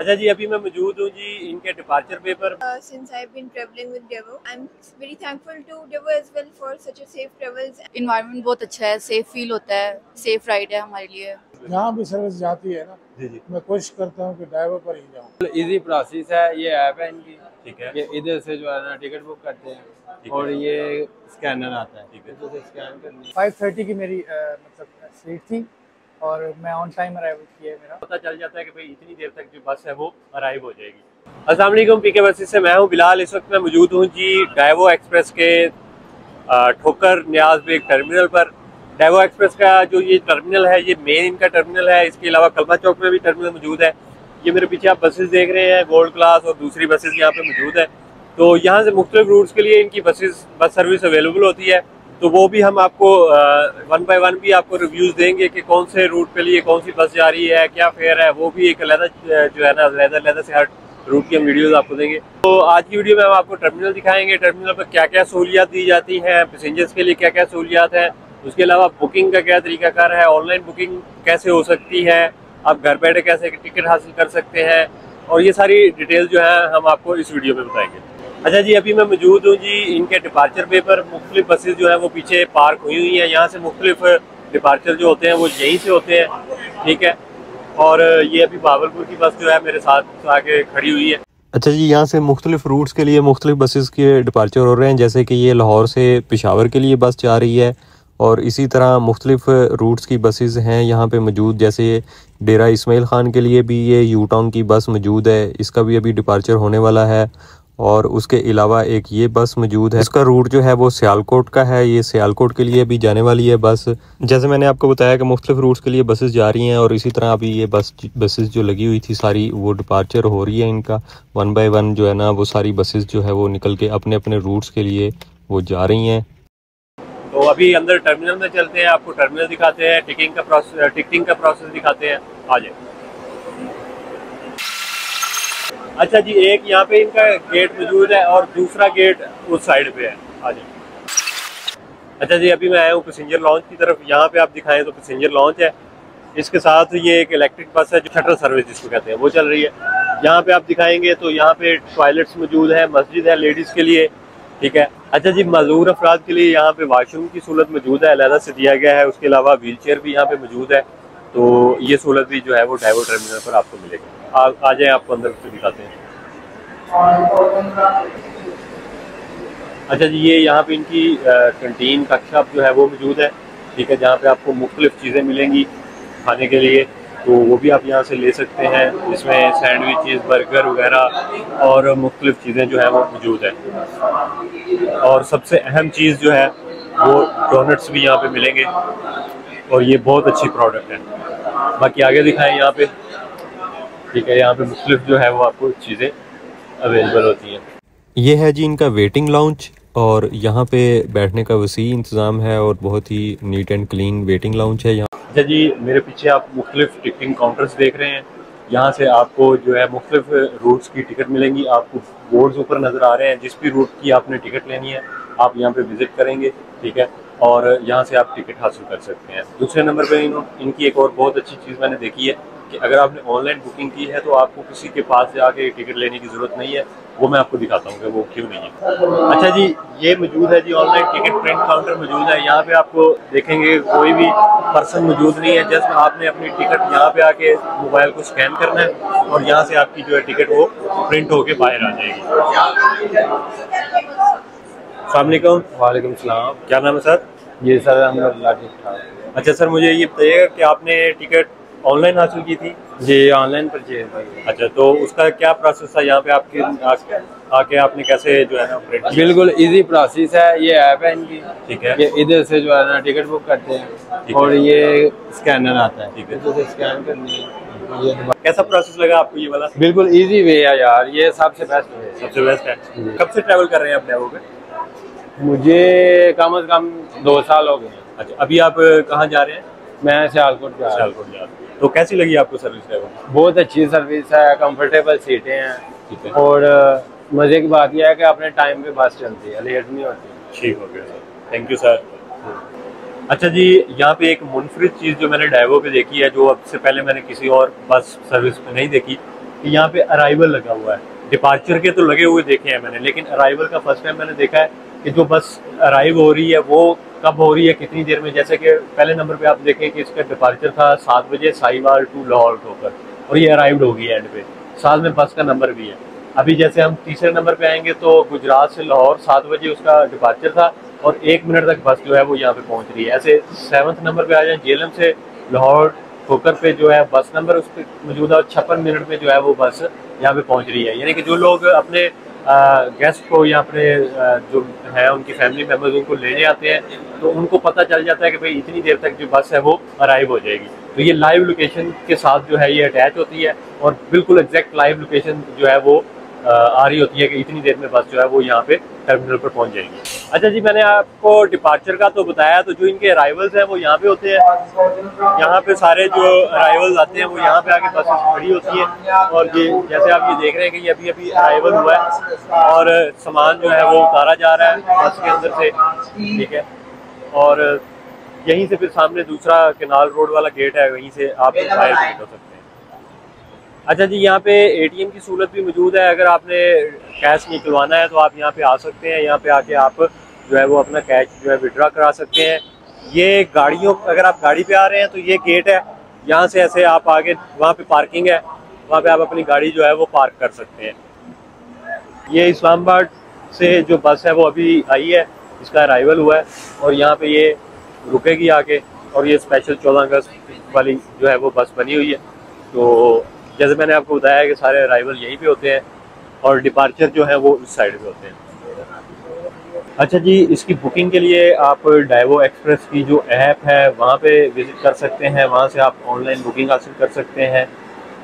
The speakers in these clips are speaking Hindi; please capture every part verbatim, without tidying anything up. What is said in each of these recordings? अच्छा जी, अभी मैं मौजूद हूँ जी इनके डिपार्चर पे पर। Since I've been traveling with Daewoo, I'm very thankful to Daewoo as well for such a safe travels. Environment बहुत अच्छा है, safe feel होता है, safe ride है हमारे लिए। जहाँ भी सर्विस जाती है ना, जी जी मैं कोशिश करता हूँ कि Daewoo पर ही जाऊँ। इजी प्रोसेस है, ये ऐप है इनकी, ठीक है, ये इधर से जो है ना टिकट बुक करते हैं और ये स्कैनर आता है, ठीक है, तो स्कैन करनी है। फाइव थर्टी की मेरी मतलब सीट थी और मैं ऑन टाइम अराइव किया है। मेरा पता चल जाता है कि भाई इतनी देर तक जो बस है वो अराइव हो जाएगी। अस्सलाम वालेकुम, पीके बसेस से मैं हूं बिलाल। इस वक्त मैं मौजूद हूं जी डायवो एक्सप्रेस के ठोकर नियाज बेग टर्मिनल पर। डायवो एक्सप्रेस का जो ये टर्मिनल है, ये मेन इनका टर्मिनल है। इसके अलावा कलमा चौक में भी टर्मिनल मौजूद है। ये मेरे पीछे आप बसेस देख रहे हैं, गोल्ड क्लास और दूसरी बसेस यहाँ पे मौजूद है। तो यहाँ से मुख्तलिफ रूट्स के लिए इनकी बसेस बस सर्विस अवेलेबल होती है। तो वो भी हम आपको वन बाय वन भी आपको रिव्यूज़ देंगे कि कौन से रूट के लिए कौन सी बस जा रही है, क्या फेयर है। वो भी एक अलहदा जो है ना अलहदा अलहदा से हर रूट की हम वीडियोज़ आपको देंगे। तो आज की वीडियो में हम आपको टर्मिनल दिखाएंगे, टर्मिनल पर क्या क्या सहूलियात दी जाती हैं, पैसेंजर्स के लिए क्या क्या सहूलियात हैं, उसके अलावा बुकिंग का क्या तरीक़ाकार है, ऑनलाइन बुकिंग कैसे हो सकती है, आप घर बैठे कैसे टिकट हासिल कर सकते हैं, और ये सारी डिटेल जो है हम आपको इस वीडियो में बताएँगे। अच्छा जी, अभी मैं मौजूद हूँ जी इनके डिपार्चर पे पर। मुख्तलिफ बसेस जो है वो पीछे पार्क हुई हुई हैं। यहाँ से मुख्तलिफ डिपार्चर जो होते हैं वो यहीं से होते हैं, ठीक है। और ये अभी बावलपुर की बस जो है मेरे साथ आके खड़ी हुई है। अच्छा जी, यहाँ से मुख्तलिफ रूट्स के लिए मुख्तलिफ बसेस के डिपार्चर हो रहे हैं, जैसे कि ये लाहौर से पेशावर के लिए बस जा रही है और इसी तरह मुख्तलिफ रूट्स की बसेस हैं यहाँ पे मौजूद। जैसे डेरा इस्माइल ख़ान के लिए भी ये यू टाउन की बस मौजूद है, इसका भी अभी डिपार्चर होने वाला है। और उसके अलावा एक ये बस मौजूद है, इसका रूट जो है वो सियालकोट का है। ये सियालकोट के लिए भी जाने वाली है बस। जैसे मैंने आपको बताया कि मुख्तलिफ रूट्स के लिए बसेस जा रही हैं और इसी तरह अभी ये बस बसेस जो लगी हुई थी सारी वो डिपार्चर हो रही है इनका। वन बाय वन जो है ना वो सारी बसेस जो है वो निकल के अपने अपने रूट्स के लिए वो जा रही हैं। तो अभी अंदर टर्मिनल में चलते हैं, आपको टर्मिनल दिखाते हैं, टिकिंग का प्रोसेस टिकटिंग का प्रोसेस दिखाते हैं। आ जाए। अच्छा जी, एक यहाँ पे इनका गेट मौजूद है और दूसरा गेट उस साइड पे है। हाँ जी। अच्छा जी, अभी मैं आया हूँ पैसेंजर लॉन्च की तरफ। यहाँ पे आप दिखाएं तो पैसेंजर लॉन्च है, इसके साथ ये एक इलेक्ट्रिक बस है जो शटल सर्विस जिसको कहते हैं वो चल रही है। यहाँ पे आप दिखाएंगे तो यहाँ पे टॉयलेट्स मौजूद है, मस्जिद है लेडीज़ के लिए, ठीक है। अच्छा जी, मजदूर अफराद के लिए यहाँ पे वाशरूम की सहूलत मौजूद है, अलहदा से दिया गया है। उसके अलावा व्हील चेयर भी यहाँ पे मौजूद है। तो ये सहूलत भी जो है वो डायवो टर्मिनल पर आपको मिलेगा। आ, आ जाए, आपको अंदर से दिखाते हैं। अच्छा जी, ये यहाँ पे इनकी कैंटीन कक्षा जो है वो मौजूद है, ठीक है, जहाँ पे आपको मुख्तलिफ चीज़ें मिलेंगी खाने के लिए। तो वो भी आप यहाँ से ले सकते हैं, जिसमें सैंडविचेस, बर्गर वगैरह और मुख्तलिफ चीज़ें जो है वो मौजूद हैं। और सबसे अहम चीज़ जो है वो डोनट्स भी यहाँ पे मिलेंगे और ये बहुत अच्छी प्रोडक्ट है। बाकी आगे दिखाएं यहाँ पे, ठीक है, यहाँ पे मुख्तलिफ जो है वो आपको चीज़ें अवेलेबल होती हैं। ये है जी इनका वेटिंग लाउंज और यहाँ पे बैठने का वसी इंतज़ाम है और बहुत ही neat and clean waiting lounge है यहाँ। अच्छा जी, मेरे पीछे आप मुख्तलिफ टिकटिंग काउंटर्स देख रहे हैं। यहाँ से आपको जो है मुख्तलिफ रूट्स की टिकट मिलेंगी। आपको बोर्ड्स ऊपर नज़र आ रहे हैं, जिस भी रूट की आपने टिकट लेनी है आप यहाँ पे विज़िट करेंगे, ठीक है, और यहाँ से आप टिकट हासिल कर सकते हैं। दूसरे नंबर पे इनकी एक और बहुत अच्छी चीज़ मैंने देखी है कि अगर आपने ऑनलाइन बुकिंग की है तो आपको किसी के पास से आके टिकट लेने की ज़रूरत नहीं है। वो मैं आपको दिखाता हूँ कि वो क्यों नहीं है। अच्छा जी, ये मौजूद है जी ऑनलाइन टिकट प्रिंट काउंटर मौजूद है। यहाँ पे आपको देखेंगे कोई भी पर्सन मौजूद नहीं है, जस्ट आपने अपनी टिकट यहाँ पे आके मोबाइल को स्कैन करना है और यहाँ से आपकी जो है टिकट वो प्रिंट होके बाहर आ जाएगी। अस्सलामुअलैकुम। वालेकुम सलाम। क्या नाम है सर? ये सर हम लोग लालित ठाकुर। अच्छा सर, मुझे ये बताइएगा कि आपने टिकट ऑनलाइन हासिल की थी? जी, ऑनलाइन परचेज की। अच्छा, तो उसका क्या प्रोसेस था? यहाँ पे आपके आके, आके आपने कैसे जो है ना ऑपरेट? बिल्कुल इजी प्रोसेस है, ये ऐप है इनकी, ठीक है, ये इधर से जो है ना टिकट बुक करते हैं और ये स्कैनर आता है, ठीक है, तो स्कैन करनी है। कैसा प्रोसेस लगा आपको ये वाला? बिल्कुल इजी वे है यार, ये सबसे बेस्ट है, सबसे बेस्ट है। कब से ट्रैवल कर रहे हैं आप डेवो पे? मुझे कम से कम दो साल हो गए। अच्छा, अभी आप कहाँ जा रहे हैं? मैं सियालकोट जा रहा हूँ। तो कैसी लगी आपको सर्विस है? बहुत अच्छी सर्विस है, कंफर्टेबल सीटें हैं और मज़े की बात यह है कि अपने टाइम पे बस चलती है, लेट नहीं होती। ठीक हो गया सर, थैंक यू सर। अच्छा जी, यहाँ पे एक मुनफरिद चीज़ जो मैंने डायवो पे देखी है, जो अब से पहले मैंने किसी और बस सर्विस में नहीं देखी, कि यहाँ पे अराइवल लगा हुआ है। डिपार्चर के तो लगे हुए देखे हैं मैंने, लेकिन अराइवल का फर्स्ट टाइम मैंने देखा है कि जो बस अराइव हो रही है वो कब हो रही है, कितनी देर में। जैसे कि पहले नंबर पे आप देखें कि इसका डिपार्चर था सात बजे साहिवाल टू लाहौर होकर, और ये अराइव्ड होगी एंड पे, साथ में बस का नंबर भी है। अभी जैसे हम तीसरे नंबर पे आएंगे तो गुजरात से लाहौर सात बजे उसका डिपार्चर था और एक मिनट तक बस जो है वो यहाँ पे पहुँच रही है। ऐसे सेवन्थ नंबर पे आ जाए जेलम से लाहौर होकर पे जो है बस नंबर उस पर मौजूदा छप्पन मिनट में जो है वो बस यहाँ पे पहुँच रही है। यानी कि जो लोग अपने गेस्ट को या अपने जो है उनकी फैमिली मेम्बर्स उनको लेने आते हैं तो उनको पता चल जाता है कि भाई इतनी देर तक जो बस है वो अराइव हो जाएगी। तो ये लाइव लोकेशन के साथ जो है ये अटैच होती है और बिल्कुल एग्जैक्ट लाइव लोकेशन जो है वो आ रही होती है कि इतनी देर में बस जो है वो यहाँ पे टर्मिनल पर पहुँच जाएगी। अच्छा जी, मैंने आपको डिपार्चर का तो बताया, तो जो इनके अराइवल्स हैं वो यहाँ पे होते हैं। यहाँ पे सारे जो अराइवल्स आते हैं वो यहाँ पे आके बसेस खड़ी होती हैं और ये जैसे आप ये देख रहे हैं कि ये अभी अभी अराइवल हुआ है और सामान जो है वो उतारा जा रहा है बस के अंदर से, ठीक है। और यहीं से फिर सामने दूसरा कैनाल रोड वाला गेट है, वहीं से आप बाहर निकल सकते हैं। अच्छा जी, यहाँ पे एटीएम की सहूलत भी मौजूद है। अगर आपने कैश निकलवाना है तो आप यहाँ पे आ सकते हैं, यहाँ पे आके आप जो है वो अपना कैश जो है विड्रा करा सकते हैं। ये गाड़ियों, अगर आप गाड़ी पे आ रहे हैं तो ये गेट है, यहाँ से ऐसे आप आगे वहाँ पे पार्किंग है, वहाँ पे आप अपनी गाड़ी जो है वो पार्क कर सकते हैं। ये इस्लामाबाद से जो बस है वो अभी आई है, इसका अराइवल हुआ है और यहाँ पे ये रुकेगी आके, और ये स्पेशल चौदह अगस्त वाली जो है वो बस बनी हुई है। तो जैसे मैंने आपको बताया कि सारे अराइवल यहीं पे होते हैं और डिपार्चर जो है वो उस साइड पे होते हैं। अच्छा जी, इसकी बुकिंग के लिए आप डायवो एक्सप्रेस की जो ऐप है वहाँ पे विज़िट कर सकते हैं, वहाँ से आप ऑनलाइन बुकिंग हासिल कर सकते हैं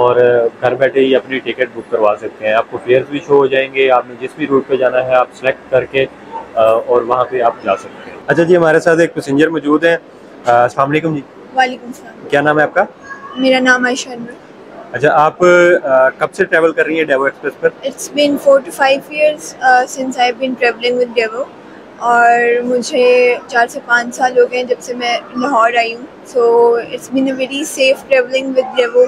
और घर बैठे ही अपनी टिकट बुक करवा सकते हैं। आपको फेयर्स भी शो हो जाएंगे, आपने जिस भी रूट पर जाना है आप सेलेक्ट करके और वहाँ पर आप जा सकते हैं। अच्छा जी, हमारे साथ एक पैसेंजर मौजूद हैं। अस्सलाम वालेकुम जी। वालेकुम सलाम। क्या नाम है आपका? मेरा नाम आयशा है। अच्छा, आप कब से ट्रैवल कर रही हैं डेवो एक्सप्रेस पर? It's been four to five years since I have been travelling with Daewoo, और मुझे चार से पाँच साल हो गए हैं जब से मैं लाहौर आई हूँ। So it's been a very safe travelling with Daewoo,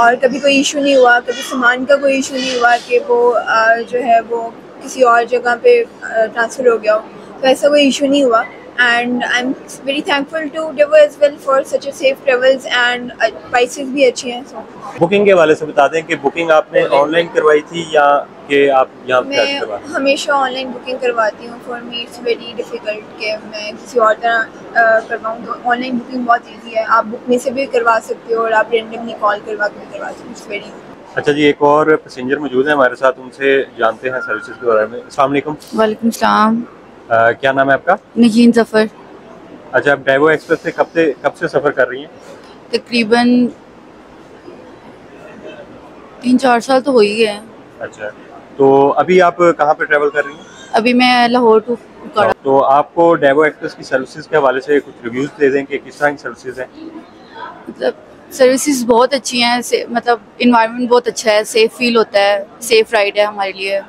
और कभी कोई इशू नहीं हुआ, कभी सामान का कोई इशू नहीं हुआ कि वो uh, जो है वो किसी और जगह पे ट्रांसफ़र uh, हो गया हो, तो ऐसा कोई इशू नहीं हुआ। and I'm very thankful to Daewoo as well for such a safe travels and prices भी अच्छे हैं। so booking के वाले से बता दें कि booking आपने online करवाई थी या कि आप यहाँ पे करवाती? मैं हमेशा online booking करवाती हूँ। for me it's very difficult कि मैं किसी और तरह करवाऊँ, तो online booking बहुत easy है, आप बुक में से भी करवा सकते हो और आप randomly call करवा के भी करवा सकते हो। it's very easy। अच्छा जी, एक और पैसेंजर मौजूद है हमारे साथ, उनसे जानते हैं सर्विसेज के बारे में। अस्सलाम वालेकुम। वालेकुम सलाम। Uh, क्या नाम है आपका? नगीन जफर। अच्छा, आप डायवो एक्सप्रेस से कब से कब से सफ़र कर रही हैं? तकरीबन तीन चार साल तो हो ही गए हैं। अच्छा, तो अभी आप कहाँ पे ट्रैवल कर रही हैं? अभी मैं लाहौर टू। तो आपको डायवो एक्सप्रेस की सर्विसेज के हवाले से कुछ रिव्यूज़ दे दें कि किस तरह की सर्विसेज हैं? मतलब सर्विसेज बहुत अच्छी हैं, मतलब इन्वायरमेंट बहुत अच्छा है, सेफ़ फील होता है, सेफ़ राइड है हमारे लिए।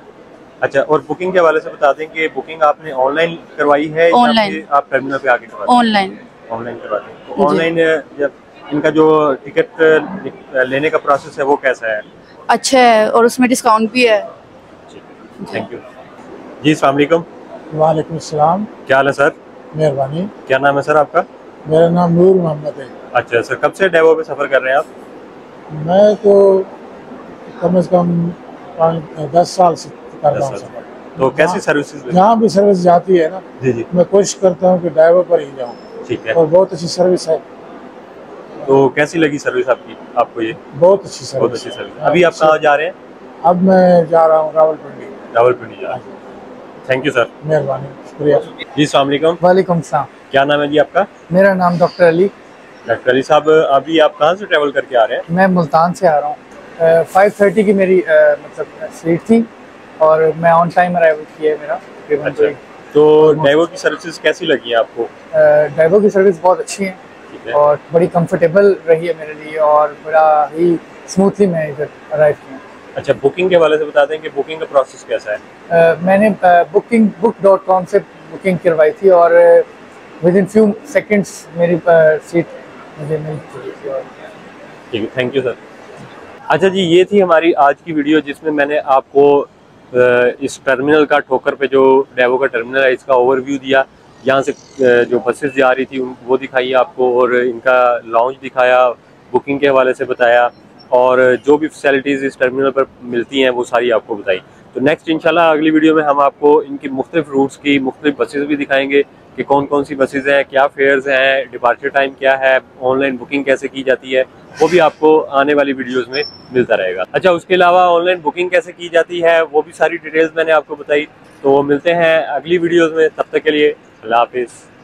अच्छा, और बुकिंग के हवाले से बता दें कि बुकिंग आपने ऑनलाइन करवाई है या आप टर्मिनल पे आके करवाते हैं? ऑनलाइन। ऑनलाइन करवाते हैं। ऑनलाइन जब इनका जो टिकट लेने का प्रोसेस है वो कैसा है? अच्छा है, और उसमें डिस्काउंट भी है। थैंक यू जी। अस्सलाम वालेकुम। वालेकुम सलाम। क्या हाल है सर? मेहरबानी। क्या नाम है सर आपका? मेरा नाम नूर मोहम्मद है। अच्छा सर, कब से डेवो पे सफर कर रहे हैं आप? मैं तो कम से कम दस साल से। तो कैसी सर्विसेज? जहाँ भी सर्विस जाती है ना, जी जी, मैं कोशिश करता हूँ कि ड्राइवर पर ही जाऊँ। ठीक है। और बहुत अच्छी सर्विस है। तो कैसी लगी सर्विस आपकी, आपको ये? बहुत अच्छी सर्विस, बहुत अच्छी सर्विस। अभी आप कहाँ जा रहे हैं? अब मैं जा रहा हूँ रावलपिंडी। रावलपिंडी जा रहा हूँ। थैंक यू सर, मेहरबानी, शुक्रिया जी। अस्सलाम वालेकुम। वालेकुम सलाम। क्या नाम है जी आपका? मेरा नाम डॉक्टर अली। डॉक्टर अली साहब, अभी आप कहाँ से ट्रेवल करके आ रहे हैं? मैं मुल्तान से आ रहा हूँ। फाइव थर्टी की मेरी मतलब सीट थी और मैं ऑन टाइम अराइवल किया है मेरा। अच्छा, तो डायवो की सर्विसेज कैसी लगी है आपको? डायवो की सर्विस बहुत अच्छी है, है और बड़ी कंफर्टेबल रही है मेरे लिए और बड़ा ही स्मूथली मैं इधर अराइव किया। अच्छा, बुकिंग के वाले से बता दें कि बुकिंग का प्रोसेस कैसा है? आ, मैंने बुकिंग बुक डॉट कॉम से बुकिंग करवाई थी और विद इन फ्यू सेकेंड्स मेरी आ, सीट मुझे मिल चुकी थी। और ठीक है, थैंक यू सर। अच्छा जी, ये थी हमारी आज की वीडियो जिसमें मैंने आपको इस टर्मिनल का, ठोकर पे जो डेवो का टर्मिनल है, इसका ओवरव्यू दिया। यहाँ से जो बसेस जा रही थी वो दिखाई आपको, और इनका लॉन्च दिखाया, बुकिंग के हवाले से बताया, और जो भी फैसिलिटीज़ इस टर्मिनल पर मिलती हैं वो सारी आपको बताई। तो नेक्स्ट इंशाल्लाह अगली वीडियो में हम आपको इनकी मुख्तलिफ रूट्स की मुख्तलिफ बसेस भी दिखाएंगे कि कौन कौन सी बसेस हैं, क्या फेयर्स हैं, डिपार्चर टाइम क्या है, ऑनलाइन बुकिंग कैसे की जाती है, वो भी आपको आने वाली वीडियोस में मिलता रहेगा। अच्छा, उसके अलावा ऑनलाइन बुकिंग कैसे की जाती है वो भी सारी डिटेल्स मैंने आपको बताई। तो मिलते हैं अगली वीडियोज़ में, तब तक के लिए अल्लाह हाफिज़।